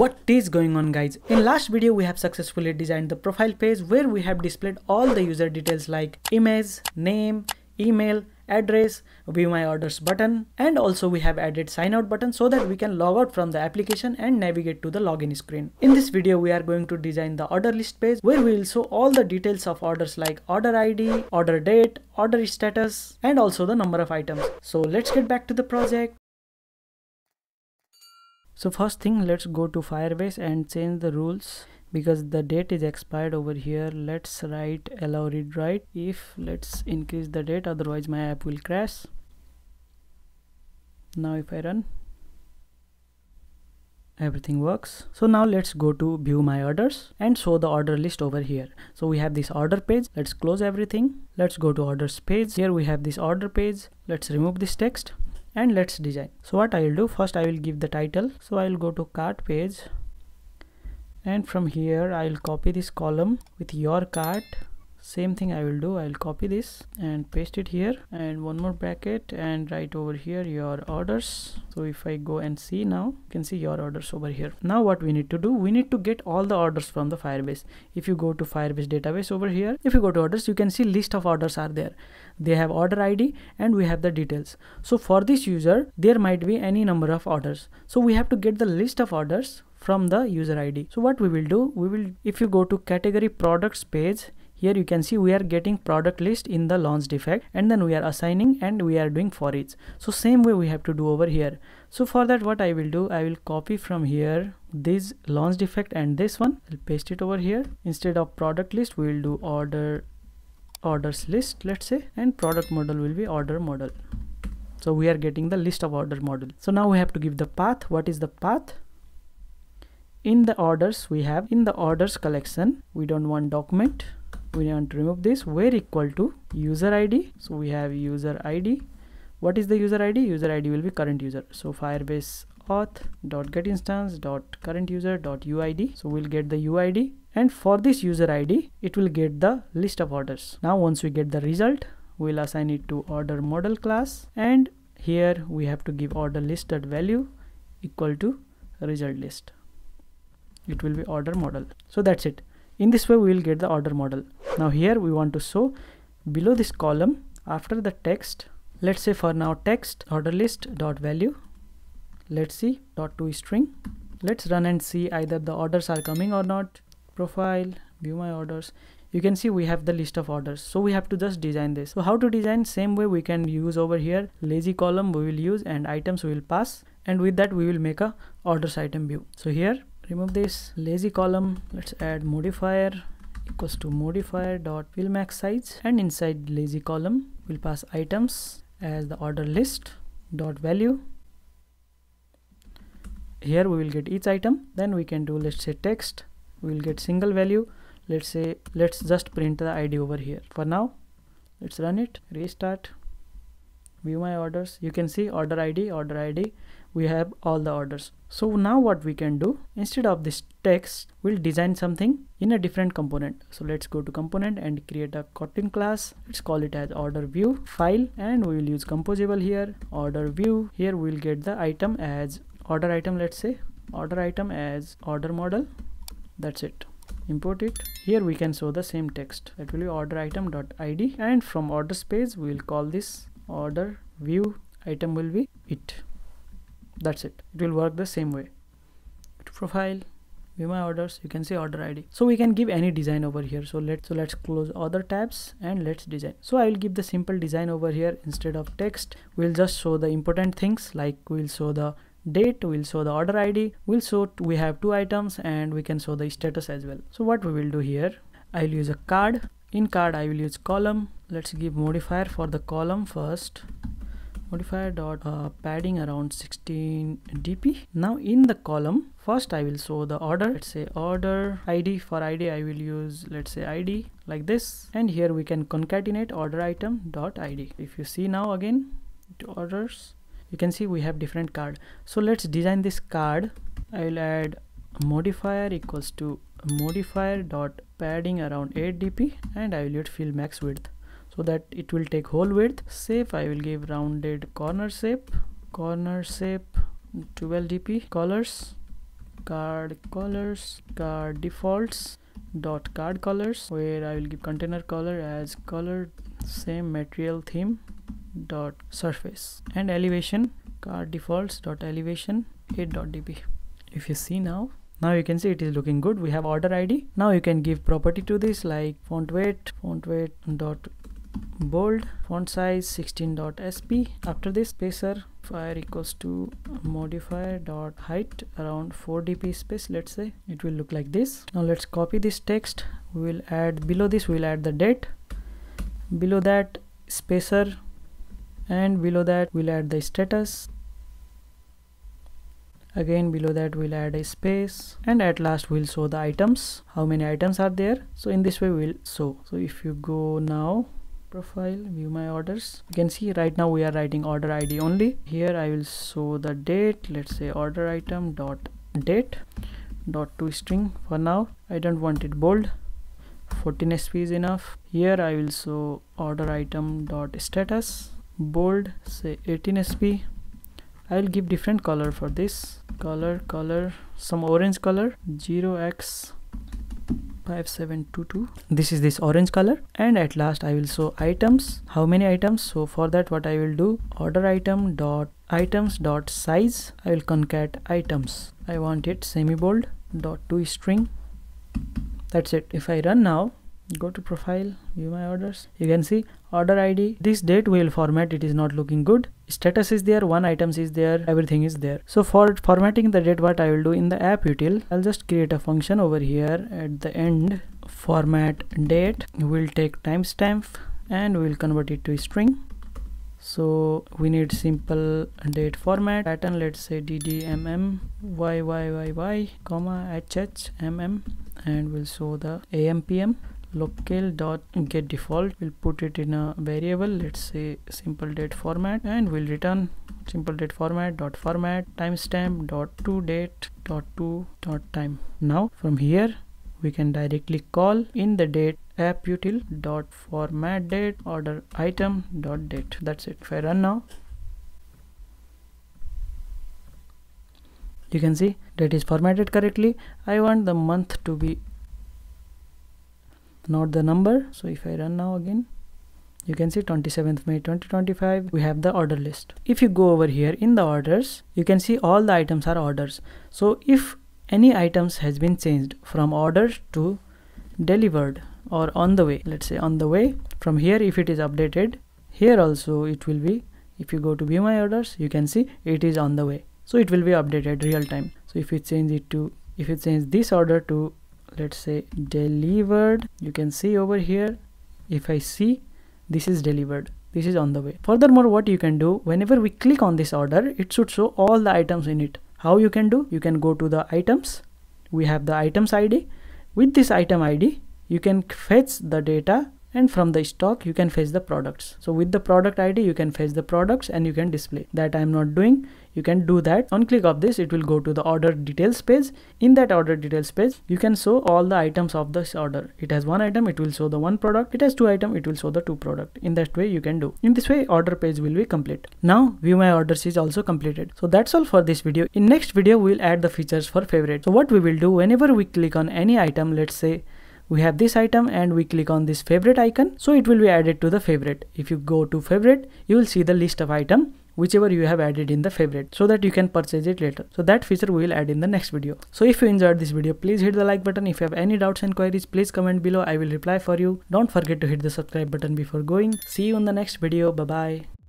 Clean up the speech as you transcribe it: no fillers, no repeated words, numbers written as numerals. What is going on, guys? In last video we have successfully designed the profile page where we have displayed all the user details like image, name, email, address, view my orders button, and also we have added sign out button so that we can log out from the application and navigate to the login screen. In this video we are going to design the order list page where we will show all the details of orders like order ID, order date, order status, and also the number of items. So let's get back to the project. So first thing, let's go to Firebase and change the rules because the date is expired over here. Let's write allow read write if. Let's increase the date, otherwise my app will crash. Now if I run, everything works. So now let's go to view my orders and show the order list over here. So we have this order page. Let's close everything. Let's go to orders page. Here we have this order page. Let's remove this text and let's design. So what I will do, first I will give the title. So I will go to cart page and from here I will copy this column with your cart. Same thing I will do, I will copy this and paste it here and one more bracket and write over here your orders. So if I go and see, now you can see your orders over here. Now what we need to do, we need to get all the orders from the Firebase. If you go to Firebase database over here, if you go to orders, you can see list of orders are there. They have order ID and we have the details. So for this user there might be any number of orders, so we have to get the list of orders from the user ID. So what we will do, if you go to category products page, here you can see we are getting product list in the launched effect and then we are assigning and we are doing for each. So same way we have to do over here. So for that what I will do, I will copy from here this launched effect and this one. I'll paste it over here. Instead of product list we will do orders list, let's say, and product model will be order model. So we are getting the list of order model. So now we have to give the path. What is the path? In the orders we have in the orders collection, we don't want document. We want to remove this where equal to user ID. So we have user ID. What is the user ID? User ID will be current user. So Firebase auth dot get instance dot current user dot uid. So we'll get the uid and for this user ID it will get the list of orders. Now once we get the result, we'll assign it to order model class and here we have to give order list dot value equal to result list. It will be order model. So that's it. In this way we will get the order model. Now here we want to show below this column after the text, let's say for now text order list dot value, let's see dot to string. Let's run and see either the orders are coming or not. Profile, view my orders, you can see we have the list of orders. So we have to just design this. So how to design? Same way we can use over here LazyColumn we will use and items we will pass, and with that we will make a orders item view. So here remove this LazyColumn, let's add modifier equals to modifier dot will max size, and inside LazyColumn we'll pass items as the order list dot value. Here we will get each item. Then we can do, let's say text, we will get single value. Let's say let's just print the ID over here for now. Let's run it, restart, view my orders. You can see order ID, we have all the orders. So now what we can do, instead of this text we'll design something in a different component. So let's go to component and create a Kotlin class. Let's call it as order view file and we will use composable here, order view. Here we'll get the item as order item, let's say order item as order model. That's it, import it. Here we can show the same text, that will be order item dot id, and from order space we'll call this order view item will be it. That's it. It will work the same way. Profile, view my orders, you can see order ID. So we can give any design over here. So let's close other tabs and let's design. So I will give the simple design over here. Instead of text we'll just show the important things, like we'll show the date, we'll show the order ID, we'll show we have two items, and we can show the status as well. So what we will do here, I will use a card. In card I will use column. Let's give modifier for the column first, modifier dot padding around 16 dp. Now in the column first I will show the order, let's say order id. For id I will use, let's say id like this, and here we can concatenate order item dot id. If you see now again to orders, you can see we have different card. So let's design this card. I will add modifier equals to modifier dot padding around 8 dp, and I will use fill max width so that it will take whole width. Shape I will give rounded corner shape 12 dp, colors card colors, card defaults dot card colors, where I will give container color as color same material theme dot surface, and elevation card defaults dot elevation 8.db. If you see now you can see it is looking good. We have order ID. Now you can give property to this like font weight dot bold, font size 16.sp. After this spacer fire equals to modifier dot height around 4dp space, let's say. It will look like this. Now let's copy this text. We will add below this, we will add the date, below that spacer, and below that we'll add the status, again below that we'll add a space, and at last we'll show the items, how many items are there. So in this way we'll show. So if you go now profile, view my orders, you can see right now we are writing order ID only. Here I will show the date, let's say order item dot date dot toString. For now I don't want it bold, 14sp is enough. Here I will show order item dot status, bold, say 18sp. I will give different color for this, color some orange color, 0x5722. This is this orange color. And at last I will show items, how many items. So for that what I will do, order item dot items dot size, I will concat items, I want it semi bold dot toString. That's it. If I run now, go to profile, view my orders, you can see order ID, this date we will format, it is not looking good. Status is there, one items is there, everything is there. So for formatting the date, what I will do in the app util, I'll just create a function over here at the end, format date, we'll take timestamp and we'll convert it to a string. So we need simple date format pattern, let's say ddmm yyyy comma hhmm, and we'll show the ampm. Locale dot get default, we'll put it in a variable, let's say simple date format, and we'll return simple date format dot format timestamp dot to date dot to dot time. Now from here we can directly call in the date app util dot format date order item dot date. That's it. If I run now, you can see date is formatted correctly. I want the month to be not the number. So if I run now again, you can see 27th May 2025, we have the order list. If you go over here in the orders, you can see all the items are orders. So if any items has been changed from orders to delivered or on the way, let's say on the way, from here if it is updated, here also it will be, if you go to view my orders, you can see it is on the way. So it will be updated real time. So if you change it to, if you change this order to, let's say delivered, you can see over here, if I see, this is delivered, this is on the way. Furthermore, what you can do, whenever we click on this order, it should show all the items in it. How you can do, you can go to the items, we have the items ID. With this item ID, you can fetch the data, and from the stock you can fetch the products. So with the product ID you can fetch the products and you can display. That I am not doing, you can do that. On click of this, it will go to the order details page. In that order details page, you can show all the items of this order. It has one item, it will show the one product. It has two item, it will show the two product. In that way you can do. In this way order page will be complete. Now view my orders is also completed. So that's all for this video. In next video we will add the features for favorite. So what we will do, whenever we click on any item, let's say we have this item and we click on this favorite icon, so it will be added to the favorite. If you go to favorite, you will see the list of item whichever you have added in the favorite, so that you can purchase it later. So that feature we will add in the next video. So if you enjoyed this video, please hit the like button. If you have any doubts and queries, please comment below. I will reply for you. Don't forget to hit the subscribe button before going. See you in the next video. Bye bye.